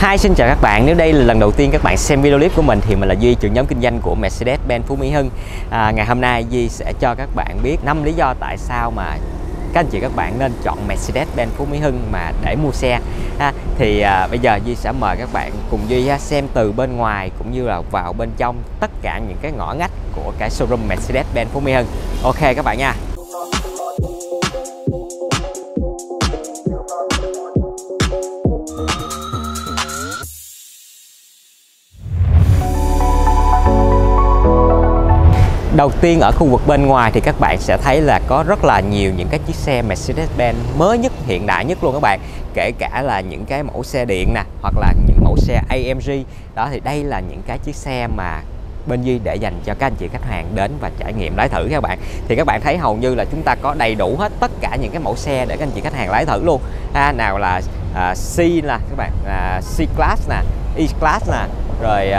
Hi, xin chào các bạn. Nếu đây là lần đầu tiên các bạn xem video clip của mình thì mình là Duy, trưởng nhóm kinh doanh của Mercedes-Benz Phú Mỹ Hưng. Ngày hôm nay Duy sẽ cho các bạn biết 5 lý do tại sao mà các anh chị các bạn nên chọn Mercedes-Benz Phú Mỹ Hưng mà để mua xe. Bây giờ Duy sẽ mời các bạn cùng Duy xem từ bên ngoài cũng như là vào bên trong tất cả những cái ngõ ngách của cái showroom Mercedes-Benz Phú Mỹ Hưng. Ok các bạn nha. Đầu tiên ở khu vực bên ngoài thì các bạn sẽ thấy là có rất là nhiều những cái chiếc xe Mercedes-Benz mới nhất, hiện đại nhất luôn các bạn. Kể cả là những cái mẫu xe điện nè, hoặc là những mẫu xe AMG. Đó thì đây là những cái chiếc xe mà bên Duy để dành cho các anh chị khách hàng đến và trải nghiệm lái thử các bạn. Thì các bạn thấy hầu như là chúng ta có đầy đủ hết tất cả những cái mẫu xe để các anh chị khách hàng lái thử luôn. Nào là C là các bạn, C-Class nè, E-Class nè, rồi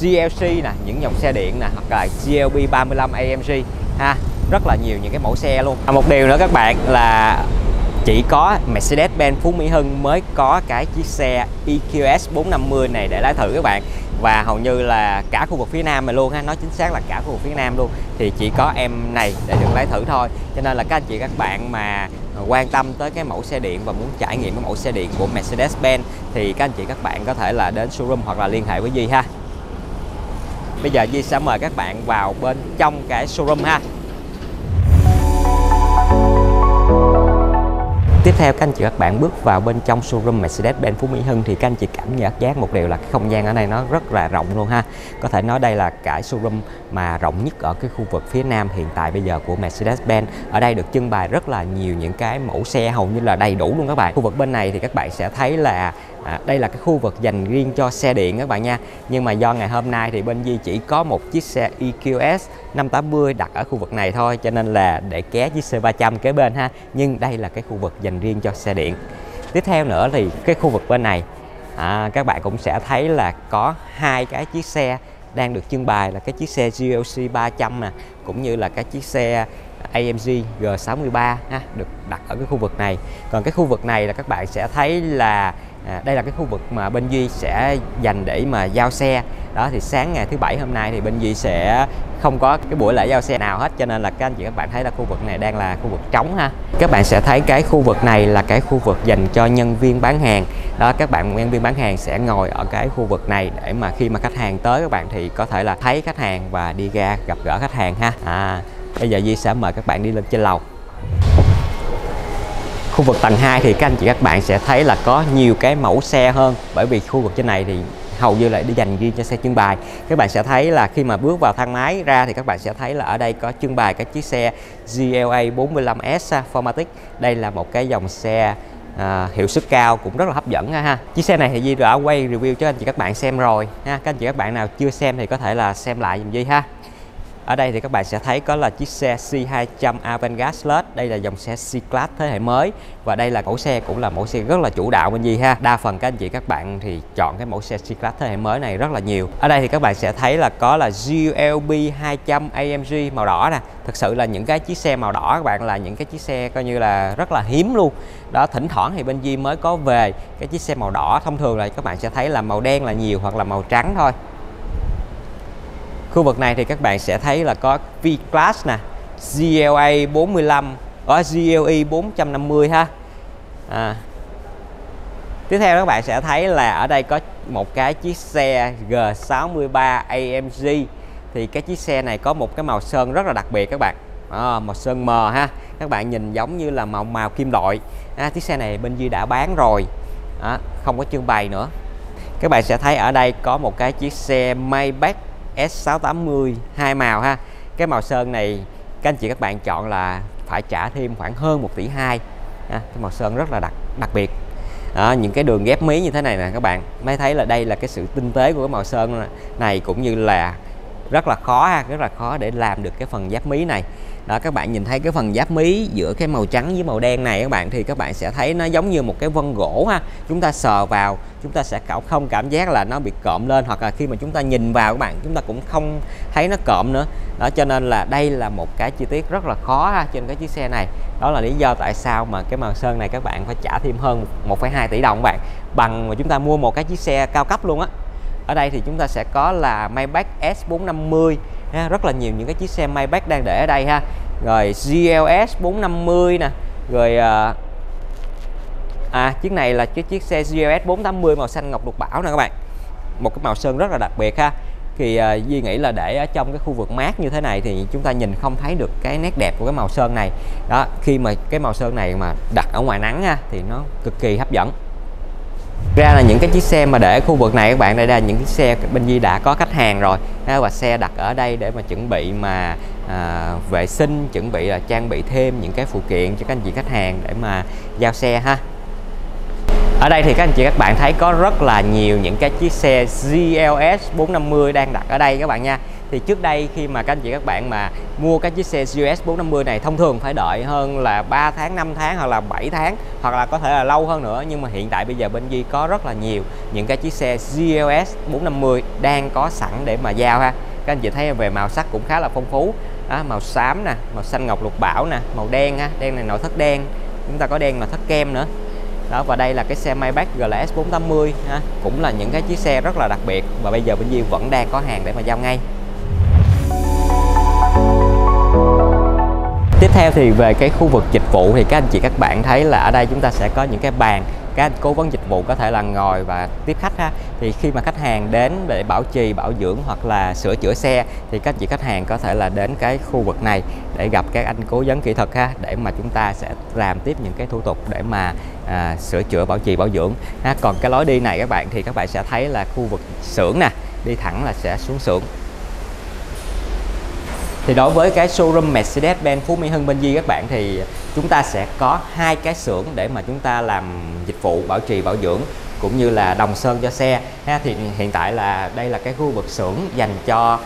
GLC nè, những dòng xe điện nè, hoặc là GLB 35 AMG rất là nhiều những cái mẫu xe luôn. Một điều nữa các bạn là chỉ có Mercedes-Benz Phú Mỹ Hưng mới có cái chiếc xe EQS 450 này để lái thử các bạn, và hầu như là cả khu vực phía Nam này luôn ha, nói chính xác là cả khu vực phía Nam luôn thì chỉ có em này để được lái thử thôi. Cho nên là các anh chị các bạn mà quan tâm tới cái mẫu xe điện và muốn trải nghiệm cái mẫu xe điện của Mercedes-Benz thì các anh chị các bạn có thể là đến showroom hoặc là liên hệ với Duy ha. Bây giờ Duy sẽ mời các bạn vào bên trong cái showroom ha. Tiếp theo các anh chị các bạn bước vào bên trong showroom Mercedes-Benz Phú Mỹ Hưng thì các anh chị cảm nhận giác một điều là cái không gian ở đây nó rất là rộng luôn ha. Có thể nói đây là cái showroom mà rộng nhất ở cái khu vực phía Nam hiện tại bây giờ của Mercedes-Benz. Ở đây được trưng bày rất là nhiều những cái mẫu xe hầu như là đầy đủ luôn các bạn. Khu vực bên này thì các bạn sẽ thấy là đây là cái khu vực dành riêng cho xe điện các bạn nha. Nhưng mà do ngày hôm nay thì bên Duy chỉ có một chiếc xe EQS 580 đặt ở khu vực này thôi, cho nên là để ké chiếc C300 kế bên ha. Nhưng đây là cái khu vực dành riêng cho xe điện. Tiếp theo nữa thì cái khu vực bên này các bạn cũng sẽ thấy là có hai cái chiếc xe đang được trưng bày, là cái chiếc xe GLC 300 nè, cũng như là cái chiếc xe AMG G63 ha, được đặt ở cái khu vực này. Còn cái khu vực này là các bạn sẽ thấy là đây là cái khu vực mà bên Duy sẽ dành để mà giao xe. Đó thì sáng ngày thứ Bảy hôm nay thì bên Duy sẽ không có cái buổi lễ giao xe nào hết, cho nên là các anh chị các bạn thấy là khu vực này đang là khu vực trống ha. Các bạn sẽ thấy cái khu vực này là cái khu vực dành cho nhân viên bán hàng. Đó, các bạn nhân viên bán hàng sẽ ngồi ở cái khu vực này để mà khi mà khách hàng tới các bạn thì có thể là thấy khách hàng và đi ra gặp gỡ khách hàng ha. Bây giờ Duy sẽ mời các bạn đi lên trên lầu. Khu vực tầng 2 thì các anh chị các bạn sẽ thấy là có nhiều cái mẫu xe hơn, bởi vì khu vực trên này thì hầu như lại đi dành riêng cho xe trưng bày. Các bạn sẽ thấy là khi mà bước vào thang máy ra thì các bạn sẽ thấy là ở đây có trưng bày cái chiếc xe GLA 45S 4MATIC. Đây là một cái dòng xe hiệu suất cao cũng rất là hấp dẫn ha. Chiếc xe này thì Duy đã quay review cho anh chị các bạn xem rồi ha. Các anh chị các bạn nào chưa xem thì có thể là xem lại dùm Duy ha. Ở đây thì các bạn sẽ thấy có là chiếc xe C200 Avantgarde. Đây là dòng xe C-Class thế hệ mới. Và đây là mẫu xe cũng là mẫu xe rất là chủ đạo bên Duy ha. Đa phần các anh chị các bạn thì chọn cái mẫu xe C-Class thế hệ mới này rất là nhiều. Ở đây thì các bạn sẽ thấy là có là GLB200 AMG màu đỏ nè. Thực sự là những cái chiếc xe màu đỏ các bạn là những cái chiếc xe coi như là rất là hiếm luôn. Đó, thỉnh thoảng thì bên Duy mới có về cái chiếc xe màu đỏ. Thông thường là các bạn sẽ thấy là màu đen là nhiều hoặc là màu trắng thôi. Khu vực này thì các bạn sẽ thấy là có V-Class nè, GLA 45, có GLE 450 ha. Tiếp theo các bạn sẽ thấy là ở đây có một cái chiếc xe G63 AMG. Thì cái chiếc xe này có một cái màu sơn rất là đặc biệt các bạn. Màu sơn mờ ha. Các bạn nhìn giống như là màu kim loại. Chiếc xe này bên Duy đã bán rồi. Không có trưng bày nữa. Các bạn sẽ thấy ở đây có một cái chiếc xe Maybach S680 hai màu ha. Cái màu sơn này các anh chị các bạn chọn là phải trả thêm khoảng hơn 1,2 tỷ. Cái màu sơn rất là đặc biệt. Những cái đường ghép mí như thế này nè các bạn mới thấy là đây là cái sự tinh tế của cái màu sơn này, cũng như là rất là khó ha, rất là khó để làm được cái phần giáp mí này. Đó, các bạn nhìn thấy cái phần giáp mí giữa cái màu trắng với màu đen này các bạn, thì các bạn sẽ thấy nó giống như một cái vân gỗ ha. Chúng ta sờ vào chúng ta sẽ không cảm giác là nó bị cộm lên, hoặc là khi mà chúng ta nhìn vào các bạn, chúng ta cũng không thấy nó cộm nữa đó. Cho nên là đây là một cái chi tiết rất là khó ha, trên cái chiếc xe này. Đó là lý do tại sao mà cái màu sơn này các bạn phải trả thêm hơn 1,2 tỷ đồng các bạn, bằng mà chúng ta mua một cái chiếc xe cao cấp luôn á. Ở đây thì chúng ta sẽ có là Maybach S450 ha, rất là nhiều những cái chiếc xe Maybach đang để ở đây ha. Rồi GLS 450 nè, rồi chiếc này là chiếc xe GLS 480 màu xanh ngọc lục bảo nè các bạn. Một cái màu sơn rất là đặc biệt ha. Thì Duy nghĩ là để ở trong cái khu vực mát như thế này thì chúng ta nhìn không thấy được cái nét đẹp của cái màu sơn này. Đó, khi mà cái màu sơn này mà đặt ở ngoài nắng ha thì nó cực kỳ hấp dẫn. Ra là những cái chiếc xe mà để khu vực này các bạn, đây là những chiếc xe bên Duy đã có khách hàng rồi và xe đặt ở đây để mà chuẩn bị mà vệ sinh, chuẩn bị là trang bị thêm những cái phụ kiện cho các anh chị khách hàng để mà giao xe ha. Ở đây thì các anh chị các bạn thấy có rất là nhiều những cái chiếc xe GLS 450 đang đặt ở đây các bạn nha. Thì trước đây khi mà các anh chị các bạn mà mua cái chiếc xe GLS 450 này thông thường phải đợi hơn là 3 tháng, 5 tháng hoặc là 7 tháng hoặc là có thể là lâu hơn nữa. Nhưng mà hiện tại bây giờ bên Duy có rất là nhiều những cái chiếc xe GLS 450 đang có sẵn để mà giao ha. Các anh chị thấy về màu sắc cũng khá là phong phú. Đó, màu xám nè, màu xanh ngọc lục bảo nè, màu đen ha, đen này nội thất đen, chúng ta có đen nội thất kem nữa. Đó, và đây là cái xe Maybach GLS 480 ha. Cũng là những cái chiếc xe rất là đặc biệt và bây giờ bên Duy vẫn đang có hàng để mà giao ngay. Tiếp theo thì về cái khu vực dịch vụ thì các anh chị các bạn thấy là ở đây chúng ta sẽ có những cái bàn, các cố vấn dịch vụ có thể là ngồi và tiếp khách ha. Thì khi mà khách hàng đến để bảo trì, bảo dưỡng hoặc là sửa chữa xe thì các anh chị khách hàng có thể là đến cái khu vực này để gặp các anh cố vấn kỹ thuật ha, để mà chúng ta sẽ làm tiếp những cái thủ tục để mà sửa chữa, bảo trì, bảo dưỡng ha. Còn cái lối đi này các bạn thì các bạn sẽ thấy là khu vực xưởng nè, đi thẳng là sẽ xuống xưởng. Thì đối với cái showroom Mercedes-Benz Phú Mỹ Hưng bên Duy các bạn thì chúng ta sẽ có 2 cái xưởng để mà chúng ta làm dịch vụ bảo trì bảo dưỡng cũng như là đồng sơn cho xe ha. Thì hiện tại là đây là cái khu vực xưởng dành cho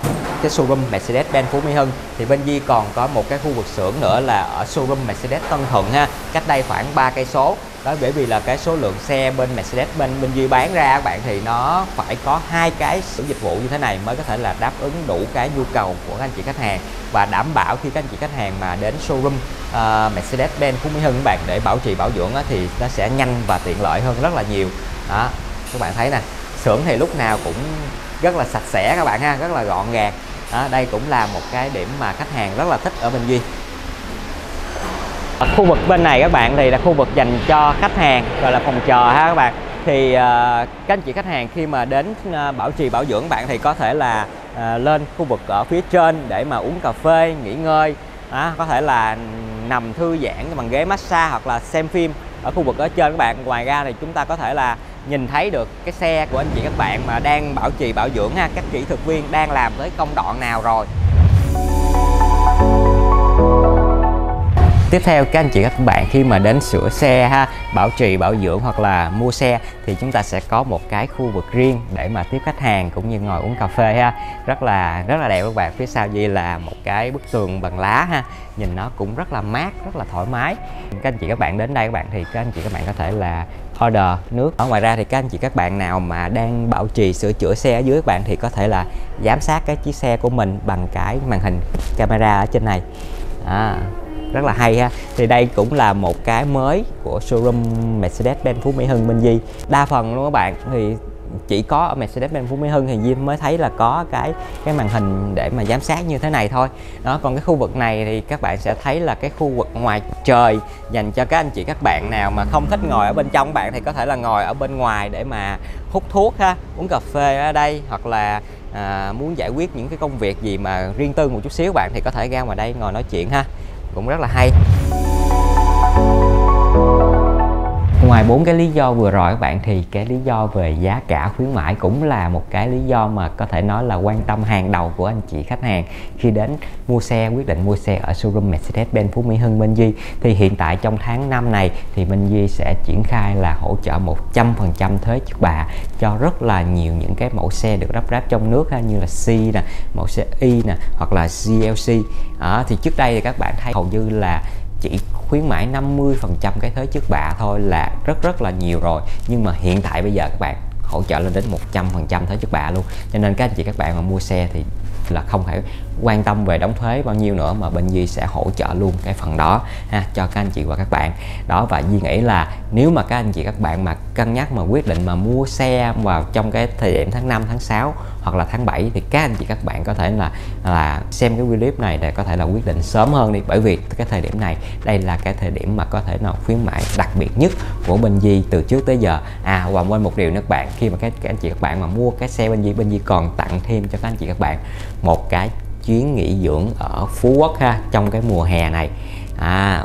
cái showroom Mercedes-Benz Phú Mỹ Hưng. Thì bên Duy còn có một cái khu vực xưởng nữa là ở showroom Mercedes Tân Thuận ha, cách đây khoảng 3 cây số. Đó, bởi vì là cái số lượng xe bên Mercedes-Benz bên Duy bán ra các bạn thì nó phải có 2 cái xưởng dịch vụ như thế này mới có thể là đáp ứng đủ cái nhu cầu của các anh chị khách hàng và đảm bảo khi các anh chị khách hàng mà đến showroom Mercedes-Benz Phú Mỹ Hưng các bạn để bảo trì bảo dưỡng á, thì nó sẽ nhanh và tiện lợi hơn rất là nhiều. Đó, các bạn thấy nè, xưởng thì lúc nào cũng rất là sạch sẽ các bạn ha, rất là gọn gàng. Đó, đây cũng là một cái điểm mà khách hàng rất là thích ở bên Duy. Ở khu vực bên này các bạn thì là khu vực dành cho khách hàng, gọi là phòng chờ ha các bạn. Thì các anh chị khách hàng khi mà đến bảo trì bảo dưỡng bạn thì có thể là lên khu vực ở phía trên để mà uống cà phê, nghỉ ngơi. Đó, có thể là nằm thư giãn bằng ghế massage hoặc là xem phim ở khu vực ở trên các bạn. Ngoài ra thì chúng ta có thể là nhìn thấy được cái xe của anh chị các bạn mà đang bảo trì bảo dưỡng ha, các kỹ thuật viên đang làm tới công đoạn nào rồi. Tiếp theo các anh chị các bạn khi mà đến sửa xe ha, bảo trì bảo dưỡng hoặc là mua xe thì chúng ta sẽ có một cái khu vực riêng để mà tiếp khách hàng cũng như ngồi uống cà phê ha. Rất là đẹp các bạn. Phía sau Duy là một cái bức tường bằng lá ha, nhìn nó cũng rất là mát, rất là thoải mái. Các anh chị các bạn đến đây các bạn thì các anh chị các bạn có thể là order nước. Ở ngoài ra thì các anh chị các bạn nào mà đang bảo trì sửa chữa xe ở dưới các bạn thì có thể là giám sát cái chiếc xe của mình bằng cái màn hình camera ở trên này. Rất là hay ha. Thì đây cũng là một cái mới của showroom Mercedes-Benz Phú Mỹ Hưng bên Duy. Đa phần luôn các bạn thì chỉ có ở Mercedes-Benz Phú Mỹ Hưng thì Duy mới thấy là có cái màn hình để mà giám sát như thế này thôi. Đó, còn cái khu vực này thì các bạn sẽ thấy là cái khu vực ngoài trời dành cho các anh chị các bạn nào mà không thích ngồi ở bên trong bạn thì có thể là ngồi ở bên ngoài để mà hút thuốc ha, uống cà phê ở đây hoặc là muốn giải quyết những cái công việc gì mà riêng tư một chút xíu bạn thì có thể ra ngoài đây ngồi nói chuyện ha. Cũng rất là hay. Ngoài 4 cái lý do vừa rồi các bạn thì cái lý do về giá cả khuyến mãi cũng là một cái lý do mà có thể nói là quan tâm hàng đầu của anh chị khách hàng khi đến mua xe, quyết định mua xe ở showroom Mercedes-Benz Phú Mỹ Hưng bên Duy. Thì hiện tại trong tháng 5 này thì bên Duy sẽ triển khai là hỗ trợ 100% thuế trước bạ cho rất là nhiều những cái mẫu xe được lắp ráp trong nước ha, như là C nè, mẫu xe Y nè hoặc là GLC. Thì trước đây thì các bạn thấy hầu như là chỉ khuyến mãi 50% cái thuế trước bạ thôi là rất là nhiều rồi, nhưng mà hiện tại bây giờ các bạn hỗ trợ lên đến 100% thuế trước bạ luôn. Cho nên các anh chị các bạn mà mua xe thì là không phải quan tâm về đóng thuế bao nhiêu nữa, mà bên Duy sẽ hỗ trợ luôn cái phần đó ha, cho các anh chị và các bạn đó. Và Duy nghĩ là nếu mà các anh chị các bạn mà cân nhắc mà quyết định mà mua xe vào trong cái thời điểm tháng 5, tháng 6 hoặc là tháng 7 thì các anh chị các bạn có thể là xem cái clip này để có thể là quyết định sớm hơn đi, bởi vì cái thời điểm này đây là cái thời điểm mà có thể nào khuyến mãi đặc biệt nhất của bên Duy từ trước tới giờ. À, và quên một điều nữa các bạn, khi mà các anh chị các bạn mà mua cái xe bên Duy, còn tặng thêm cho các anh chị các bạn một cái chuyến nghỉ dưỡng ở Phú Quốc ha, trong cái mùa hè này.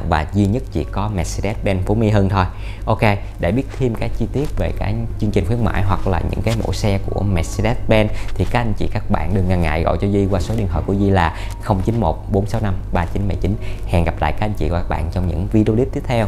Và duy nhất chỉ có Mercedes-Benz Phú Mỹ Hưng thôi. Ok, để biết thêm cái chi tiết về cái chương trình khuyến mãi hoặc là những cái mẫu xe của Mercedes-Benz thì các anh chị các bạn đừng ngần ngại gọi cho Duy qua số điện thoại của Duy là 0914653979. Hẹn gặp lại các anh chị và các bạn trong những video clip tiếp theo.